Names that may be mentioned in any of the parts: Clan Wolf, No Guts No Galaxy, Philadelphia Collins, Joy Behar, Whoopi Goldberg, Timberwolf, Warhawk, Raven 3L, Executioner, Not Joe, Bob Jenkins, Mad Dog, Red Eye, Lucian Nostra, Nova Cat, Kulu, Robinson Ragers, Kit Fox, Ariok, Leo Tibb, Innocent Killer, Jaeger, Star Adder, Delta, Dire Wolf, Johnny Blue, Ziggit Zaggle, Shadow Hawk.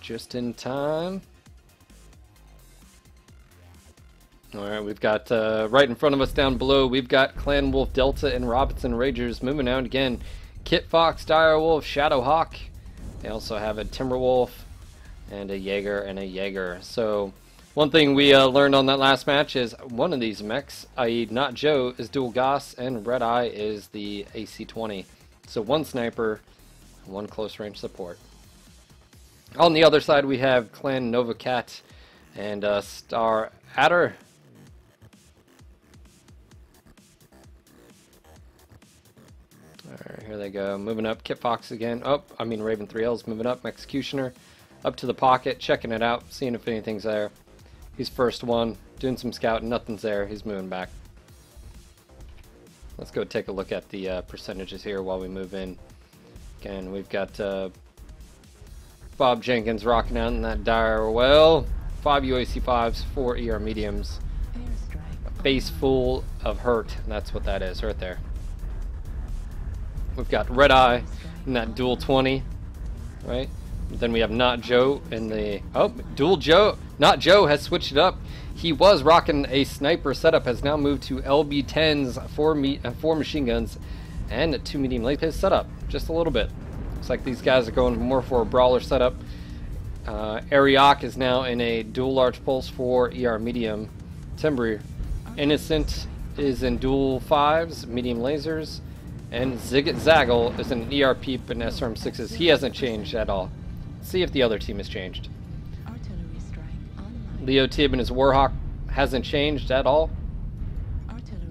Just in time. Alright, we've got right in front of us down below, we've got Clan Wolf, Delta, and Robinson Ragers moving out again. Kit Fox, Dire Wolf, Shadow Hawk. They also have a Timberwolf and a Jaeger and a Jaeger. So, one thing we learned on that last match is one of these mechs, i.e. Not Joe, is dual Goss and Red Eye is the AC-20. So one sniper, one close range support. On the other side we have Clan Nova Cat and Star Adder. Alright, here they go. Moving up. Kit Fox again. Oh, I mean Raven 3L's moving up. Executioner up to the pocket, checking it out, seeing if anything's there. He's first one, doing some scouting. Nothing's there. He's moving back. Let's go take a look at the percentages here while we move in. Again, we've got Bob Jenkins rocking out in that dire well. 5 UAC5s, 4 ER mediums. A face full of hurt. That's what that is right there. We've got Red Eye in that dual 20, right? Then we have Not Joe in the... Oh, dual Joe. Not Joe has switched it up. He was rocking a sniper setup, has now moved to LB10s, four machine guns, and a 2 medium length. His setup, just a little bit. Looks like these guys are going more for a brawler setup. Ariok is now in a dual large pulse 4 ER medium timber. Innocent is in dual 5s, medium lasers. And Ziggit Zaggle is an ER peep and SRM6s. He hasn't changed at all. See if the other team has changed. Leo Tibb and his Warhawk hasn't changed at all.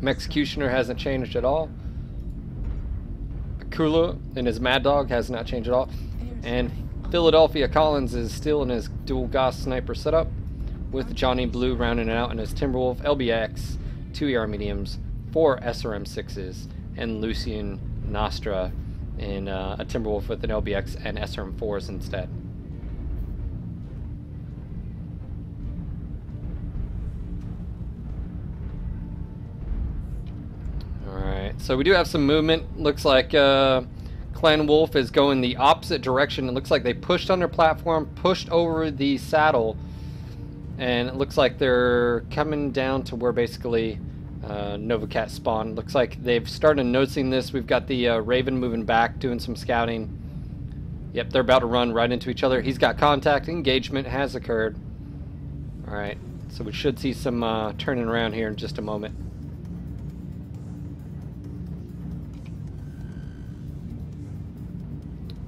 Executioner hasn't changed at all. Kulu and his Mad Dog has not changed at all. And Philadelphia Collins is still in his dual Goss sniper setup with Johnny Blue rounding it out in his Timberwolf, LBX, 2 ER mediums, 4 SRM6s. And Lucian Nostra in a Timberwolf with an LBX and SRM4s instead. Alright, so we do have some movement. Looks like Clan Wolf is going the opposite direction. It looks like they pushed on their platform, pushed over the saddle, and it looks like they're coming down to where basically... Nova Cat spawn. Looks like they've started noticing this. We've got the Raven moving back, doing some scouting. Yep, they're about to run right into each other. He's got contact. Engagement has occurred. Alright, so we should see some turning around here in just a moment.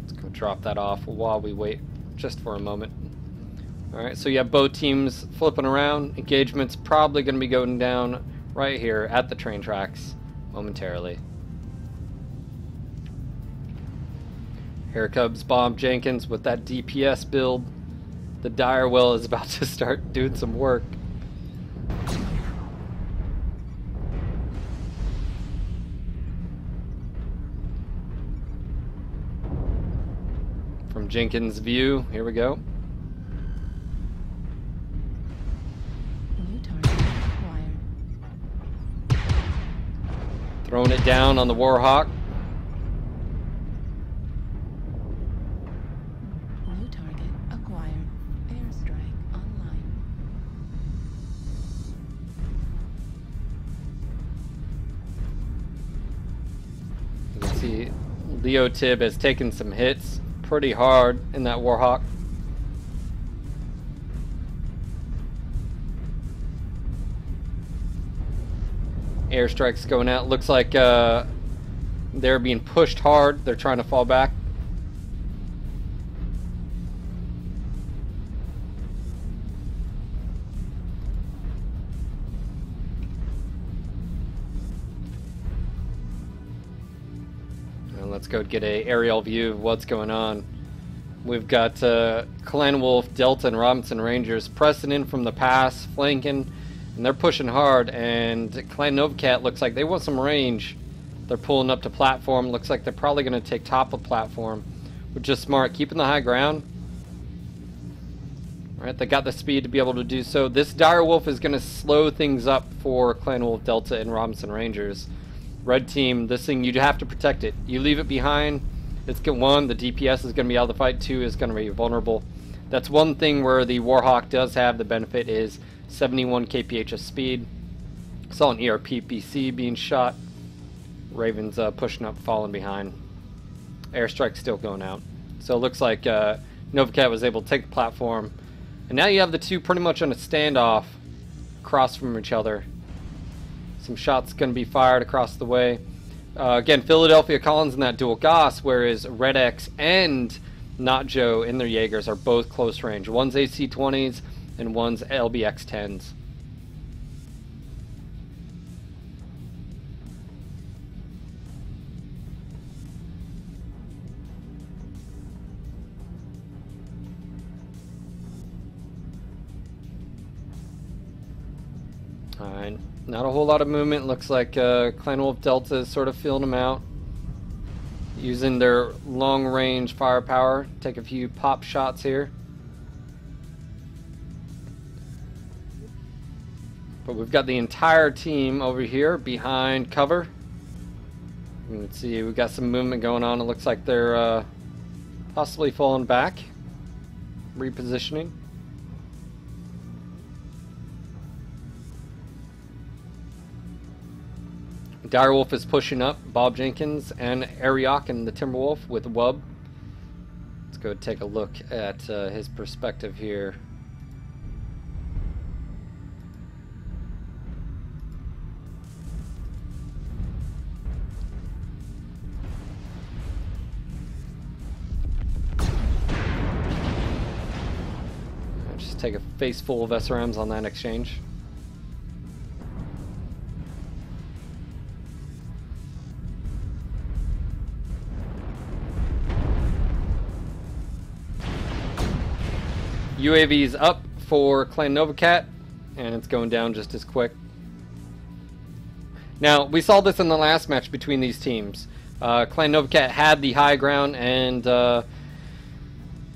Let's go drop that off while we wait just for a moment. Alright, so you have both teams flipping around. Engagement's probably going to be going down right here at the train tracks momentarily. Here comes Bob Jenkins with that DPS build. The dire well is about to start doing some work. From Jenkins' view, here we go. Throwing it down on the Warhawk. New target acquired. Airstrike online. You can see Leo Tibb has taken some hits pretty hard in that Warhawk. Airstrikes going out. Looks like they're being pushed hard. They're trying to fall back. And let's go get an aerial view of what's going on. We've got Clan Wolf, Delta, and Robinson Rangers pressing in from the pass, flanking. And they're pushing hard, and Clan Nova Cat looks like they want some range. They're pulling up to platform. Looks like they're probably going to take top of platform, which is smart, keeping the high ground. All right, they got the speed to be able to do so. This Dire Wolf is going to slow things up for Clan Wolf, Delta, and Robinson Rangers. Red team, this thing, you have to protect it. You leave it behind, it's one, the DPS is going to be out of the fight. Two, is going to be vulnerable. That's one thing where the Warhawk does have the benefit is 71 kph of speed. Saw an ERPPC being shot. Raven's pushing up, falling behind. Airstrike's still going out. So it looks like Nova Cat was able to take the platform. And now you have the two pretty much on a standoff, across from each other. Some shots going to be fired across the way. Again, Philadelphia Collins in that dual Goss, whereas Red X and Not Joe in their Jaegers are both close range. One's AC-20s and one's LBX-10s. Alright, not a whole lot of movement. Looks like Clan Wolf Delta is sort of filling them out. Using their long range firepower. Take a few pop shots here. But we've got the entire team over here behind cover. You can see we've got some movement going on. It looks like they're possibly falling back. Repositioning. Dire Wolf is pushing up, Bob Jenkins and Ariok and the Timberwolf with Wub. Let's go take a look at his perspective here. I'll just take a face full of SRMs on that exchange. UAV's up for Clan Nova Cat, and it's going down just as quick. Now, we saw this in the last match between these teams. Clan Nova Cat had the high ground, and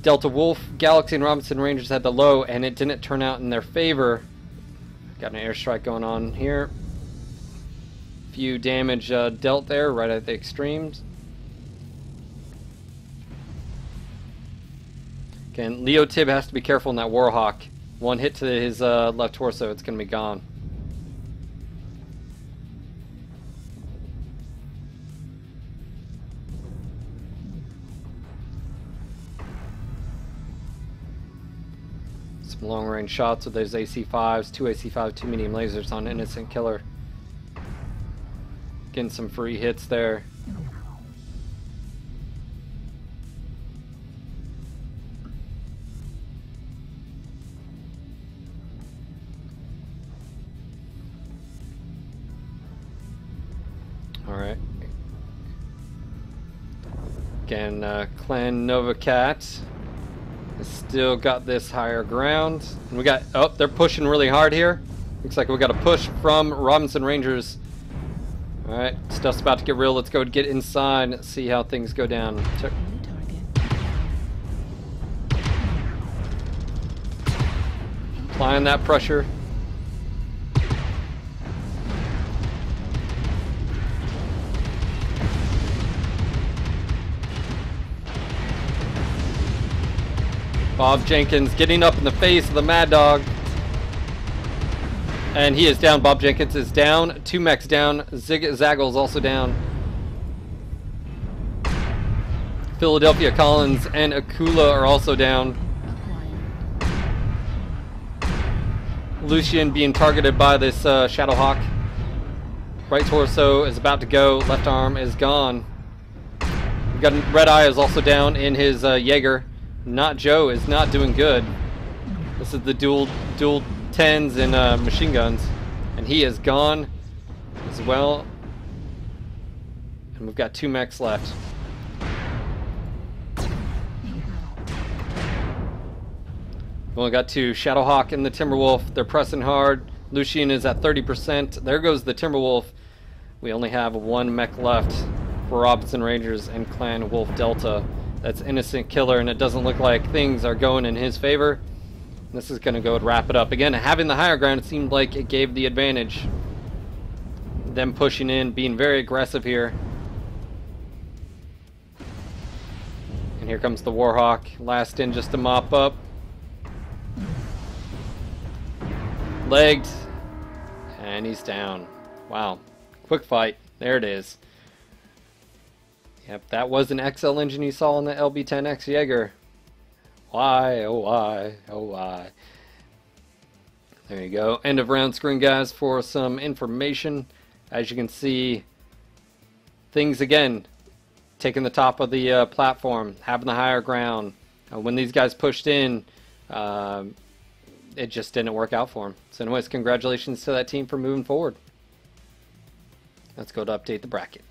Delta Wolf, Galaxy, and Robinson Rangers had the low, and it didn't turn out in their favor. Got an airstrike going on here. Few damage dealt there right at the extremes. And Leo Tibb has to be careful in that Warhawk. One hit to his left torso, it's going to be gone. Some long-range shots with those AC-5s, two AC-5, two medium lasers on Innocent Killer. Getting some free hits there. Alright. Again, Clan Nova Cat has still got this higher ground. And we got, oh, they're pushing really hard here. Looks like we got a push from Robinson Rangers. Alright, stuff's about to get real. Let's go get inside and see how things go down. Applying that pressure. Bob Jenkins getting up in the face of the Mad Dog. And he is down. Bob Jenkins is down. 2 mechs down. Ziggit Zaggle is also down. Philadelphia Collins and Akula are also down. Lucian being targeted by this Shadow Hawk. Right torso is about to go. Left arm is gone. We've got Red Eye is also down in his Jaeger. Not Joe is not doing good. This is the dual 10s and machine guns, and he is gone as well. And we've got 2 mechs left. We've only got 2. Shadow Hawk and the Timberwolf. They're pressing hard. Lucian is at 30%. There goes the Timberwolf. We only have 1 mech left for Robinson Rangers and Clan Wolf Delta. That's Innocent Killer, and it doesn't look like things are going in his favor. This is going to go and wrap it up. Again, having the higher ground, it seemed like it gave the advantage. Them pushing in, being very aggressive here. And here comes the Warhawk. Last in just to mop up. legged, and he's down. Wow, quick fight. There it is. Yep, that was an XL engine you saw on the LB10X Jaeger. Why, oh why, oh why. There you go. End of round screen, guys, for some information. As you can see, things again, taking the top of the platform, having the higher ground. When these guys pushed in, it just didn't work out for them. So anyways, congratulations to that team for moving forward. Let's go to update the bracket.